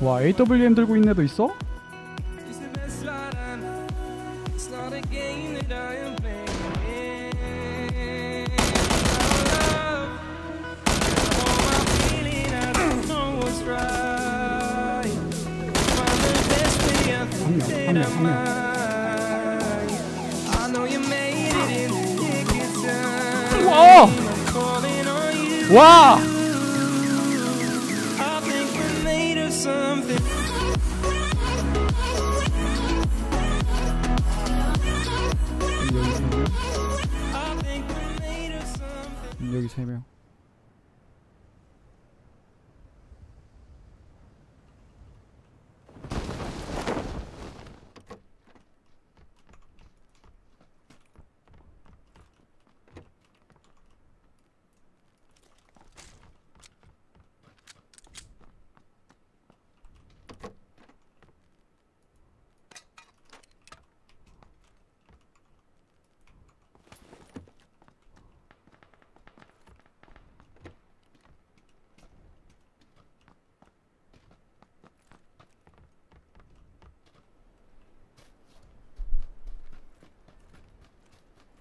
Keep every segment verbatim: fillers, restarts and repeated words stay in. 와, 에이더블유엠 들고 있는 애도 있어? 한 명, 한 명. 와! 와! 여기 세 명.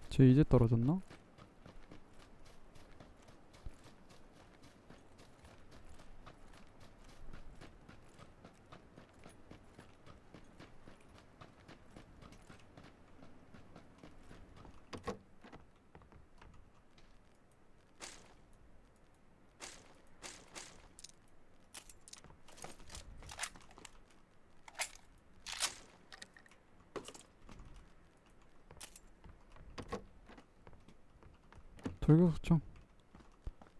쟤 이제 떨어졌나? 돌격소총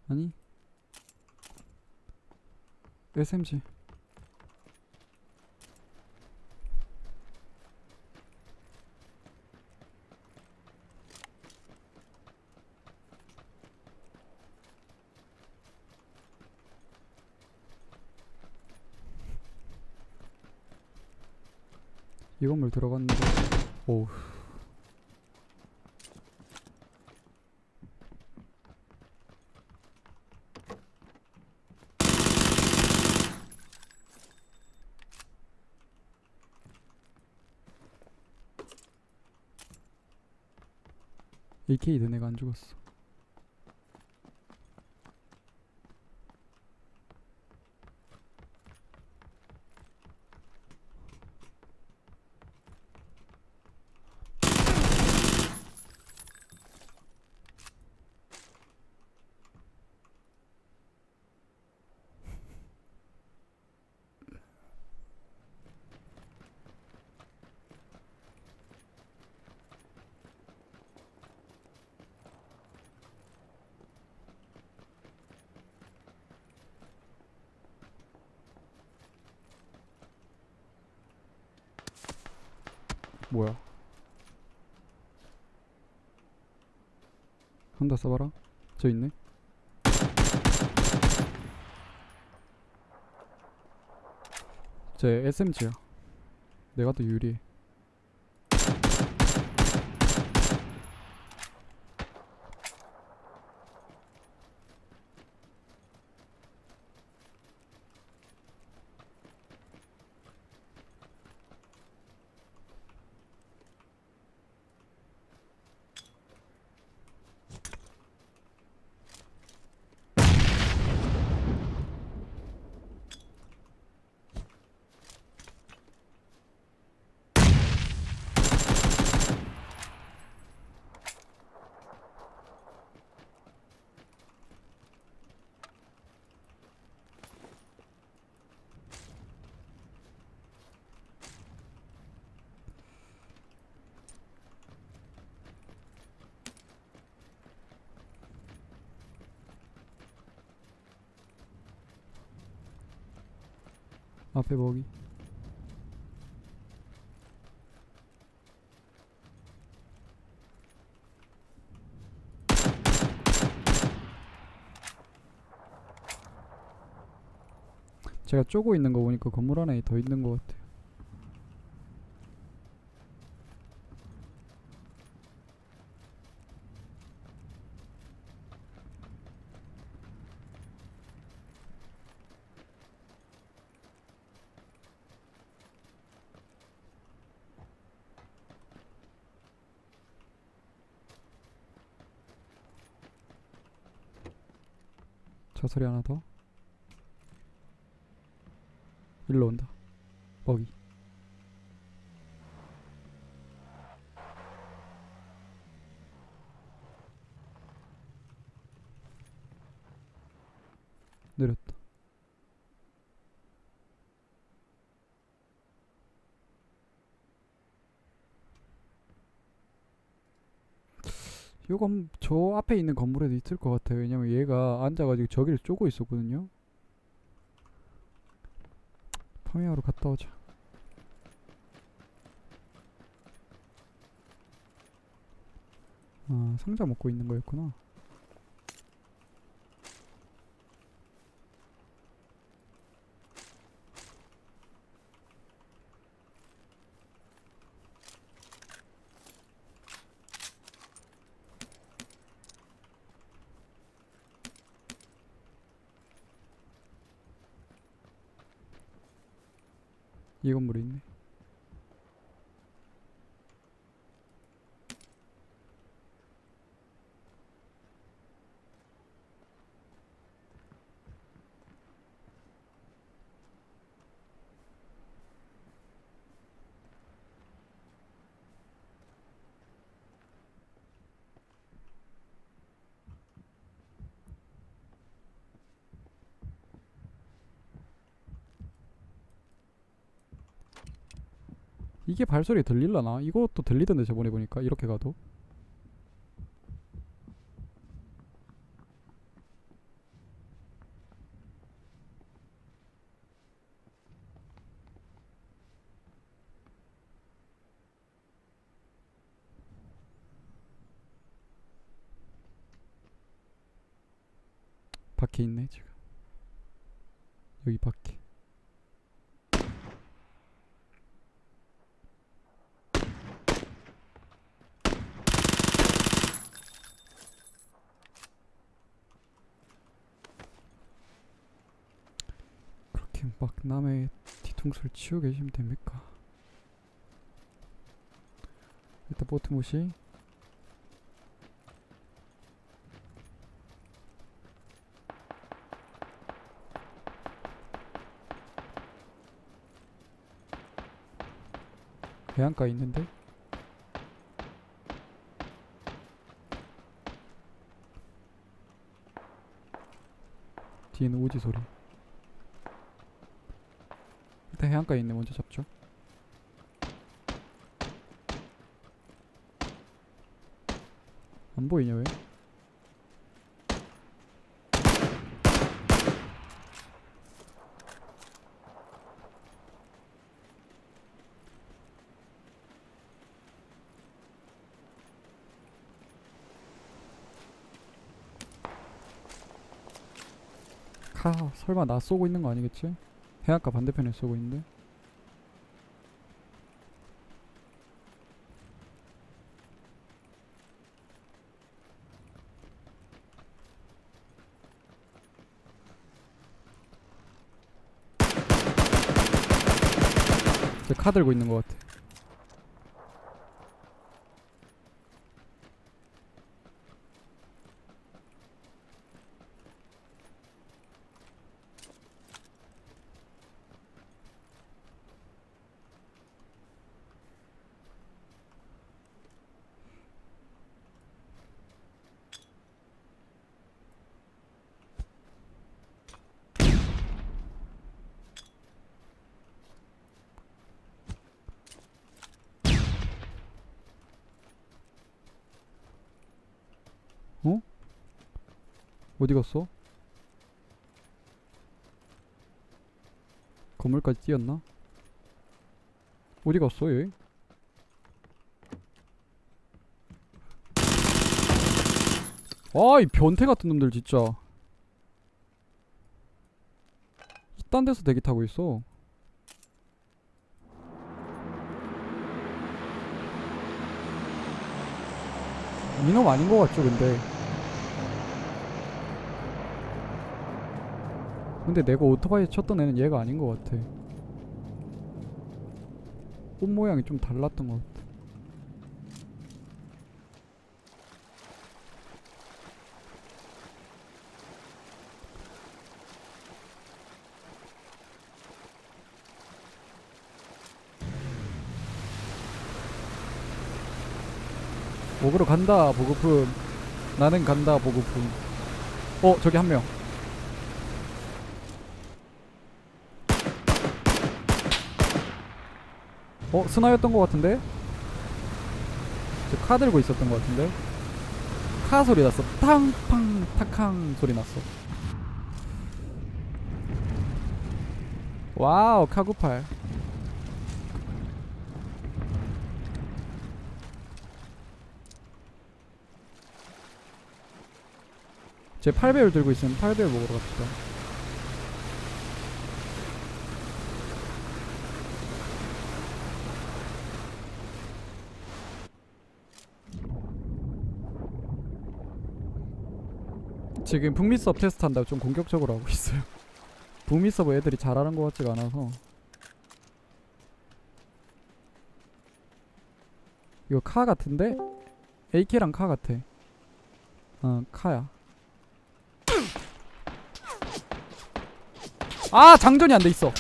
아니 에스엠지 이 건물 들어갔는데 오우 에이케이 너네가 안 죽었어. 뭐야? 한다 써봐라. 저 있네. 쟤 에스엠지야. 내가 더 유리해. 앞에 먹이 제가 쪼고 있는 거 보니까 건물 안에 더 있는 것 같아요. 저 소리 하나 더. 일로 온다. 먹이. 내렸다. 요건 저 앞에 있는 건물에도 있을 것 같아요. 왜냐면 얘가 앉아가지고 저기를 쪼고 있었거든요. 파밍하러 갔다 오자. 아, 상자 먹고 있는 거였구나. 이 건물에 있네. 이게 발소리 들릴라나? 이것도 들리던데 저번에 보니까. 이렇게 가도 밖에 있네 지금. 여기 밖에. 막 남의 뒤통수를 치우고 계시면 됩니까? 일단 보트 무시. 해안가에 있는데? 뒤에는 오지 소리. 일단 해안가에 있네. 먼저 잡죠. 안 보이냐 왜? 카, 설마 나 쏘고 있는 거 아니겠지? 해안가 반대편에 쏘고 있는데. 쟤 칼 들고 있는 것 같아. 어? 어디 갔어? 건물까지 뛰었나? 어디 갔어 얘? 아, 이 변태 같은 놈들 진짜. 이딴 데서 대기 타고 있어. 이놈 아닌 것 같죠, 근데. 근데 내가 오토바이 쳤던 애는 얘가 아닌 것 같아. 옷 모양이 좀 달랐던 것 같아. 먹으러 간다 보급품. 나는 간다 보급품. 어 저기 한 명. 어 스나였던 것 같은데? 저 칼 들고 있었던 것 같은데? 카 소리 났어. 탕팡 탁캉 소리 났어. 와우 카구팔. 제 팔 배율 들고 있으면 팔 배율 먹으러 갑시다. 지금 북미 서버 테스트 한다고 좀 공격적으로 하고 있어요. 북미 서버 애들이 잘하는 것 같지가 않아서. 이거 카 같은데? 에이케이랑 카 같아. 어 카야. 아 장전이 안 돼 있어.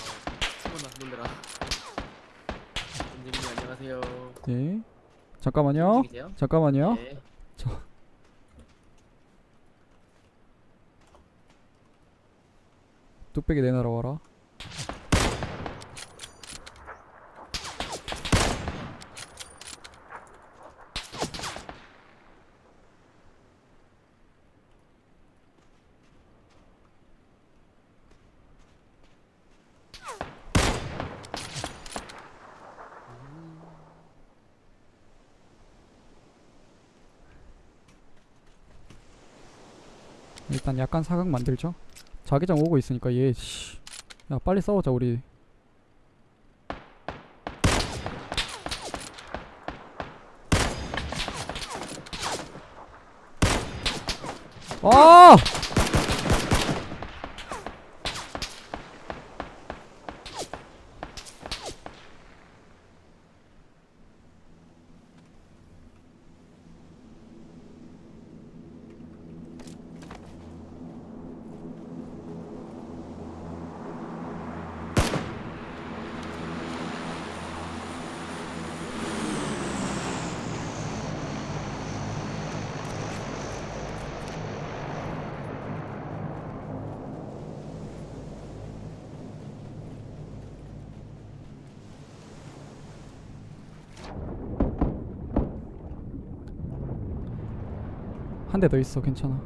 안녕하세요. 네. 잠깐만요. 잠깐만요. 네. 저. 뚝배기 내놔라 와라. 일단 약간 사각 만들죠. 자기장 오고 있으니까 얘 씨. 야 빨리 싸우자 우리. 아! 한 대 더 있어. 괜찮아.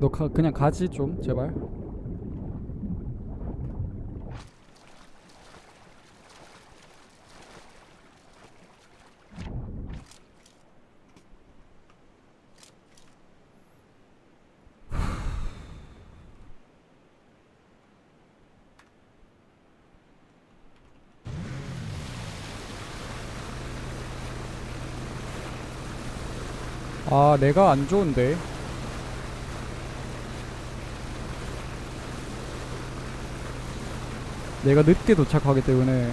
너 가, 그냥 가지 좀 제발. 아 내가 안 좋은데. 내가 늦게 도착하기 때문에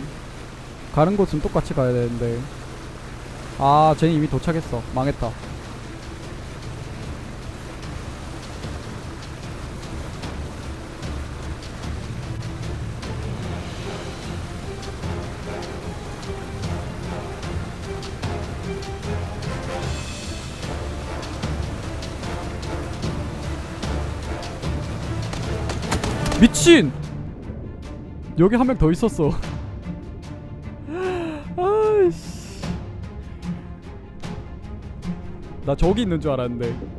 가는 곳은 똑같이 가야 되는데. 아 쟤는 이미 도착했어. 망했다. 미친! 여기 한 명 더 있었어. 아이씨. 나 저기 있는 줄 알았는데.